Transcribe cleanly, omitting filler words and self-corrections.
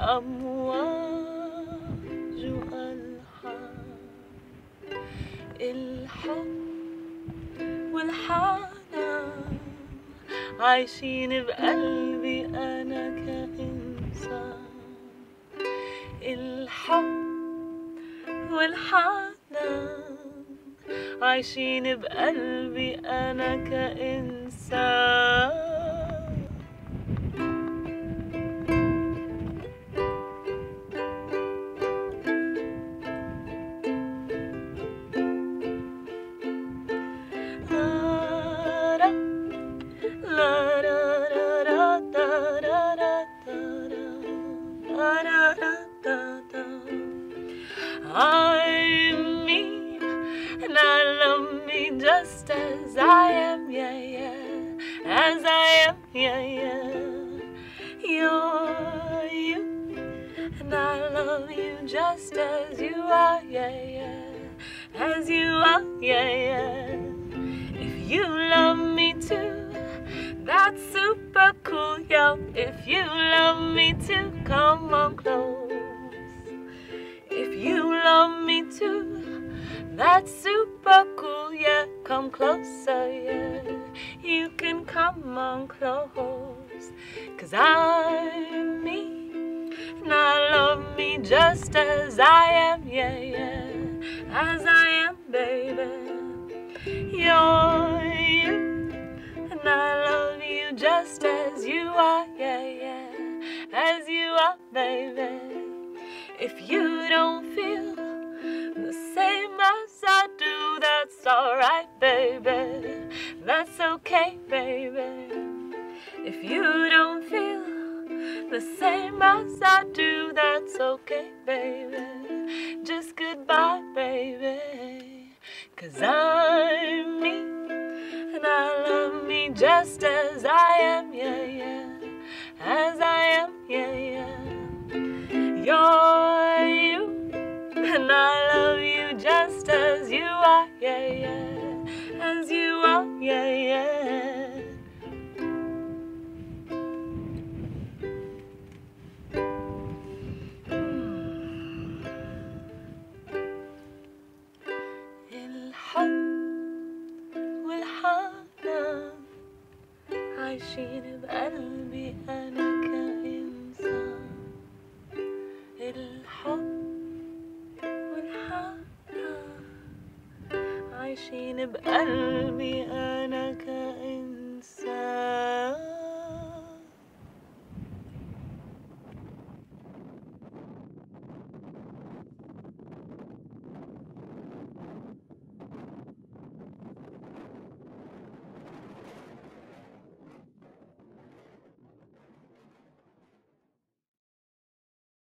أمواج الحار الحب والحنان عايشين بقلبي أنا كإنسان. الحب والحنان عايشين بقلبي أنا كإنسان. I'm me, and I love me just as I am, yeah, yeah, as I am, yeah, yeah. You're you, and I love you just as you are, yeah, yeah, as you are, yeah, yeah. If you love me too, that's super cool, yo. If you love me too, come on close. Me too, that's super cool, yeah, come closer, yeah, you can come on close, 'cause I'm me, and I love me just as I am, yeah, yeah, as I am, baby. You're you, and I love you just as you are, yeah, yeah, as you are, baby. If you don't feel the same as I do, that's alright, baby, that's okay, baby. If you don't feel the same as I do, that's okay, baby, just goodbye, baby. 'Cause I'm me, and I love me just as I am, yeah, yeah, as I am, yeah, yeah. You're you, and I love you just as you are, yeah, yeah, as you are, yeah, yeah. الحب والحنان عايشين بقلبي أنا كإنسان. الحب عايشين بقلبي أنا كان